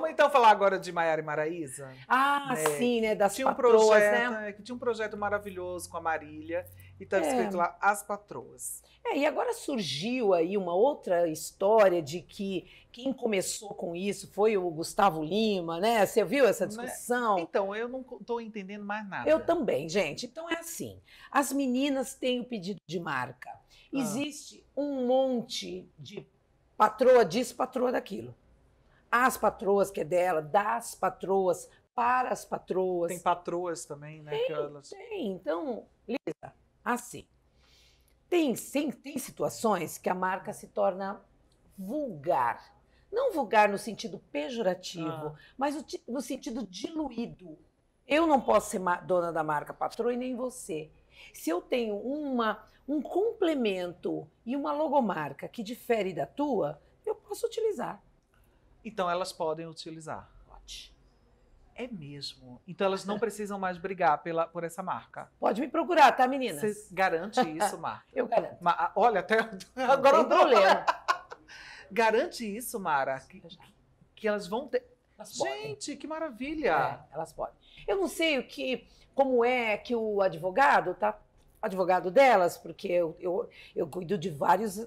Vamos então falar agora de Maiara e Maraísa? Ah, né? Sim, né? Das Patroas, projeto, né? Que tinha um projeto maravilhoso com a Marília e estava escrito lá As Patroas. É, e agora surgiu aí uma outra história de que quem começou com isso foi o Gustavo Lima, né? Você viu essa discussão? Né? Então, eu não estou entendendo mais nada. Eu também, gente. Então é assim, as meninas têm o pedido de marca. Existe um monte de patroa disso, patroa daquilo. As Patroas, que é dela, das patroas, para as patroas. Tem patroas também, né? Tem. Então, Lisa, assim, tem situações que a marca se torna vulgar. Não vulgar no sentido pejorativo, mas no sentido diluído. Eu não posso ser dona da marca patroa e nem você. Se eu tenho um complemento e uma logomarca que difere da tua, eu posso utilizar. Então elas podem utilizar. Pode. É mesmo. Então elas não precisam mais brigar por essa marca. Pode me procurar, tá, meninas? Você garante isso, Marca? Eu garanto. Olha, até agora não tem problema. Garante isso, Mara, que elas vão ter. Elas gente, podem. Que maravilha! É, elas podem. Eu não sei como é que o advogado advogado delas, porque eu cuido de vários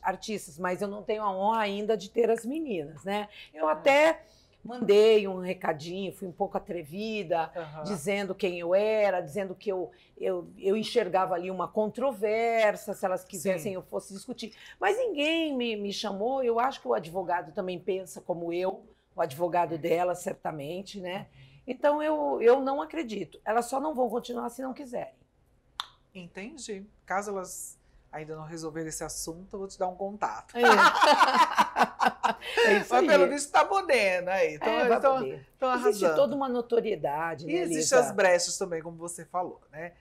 artistas, mas eu não tenho a honra ainda de ter as meninas, né? Eu até mandei um recadinho, fui um pouco atrevida, dizendo quem eu era, dizendo que eu enxergava ali uma controvérsia, se elas quisessem eu fosse discutir. Mas ninguém me chamou, eu acho que o advogado também pensa como eu, o advogado delas, certamente, né? Então eu não acredito, elas só não vão continuar se não quiserem. Entendi. Caso elas ainda não resolverem esse assunto, eu vou te dar um contato. É isso aí. Mas pelo visto tá podendo aí. Então, arrasando. Existe toda uma notoriedade, né, Lisa? E existem as brechas também, como você falou, né?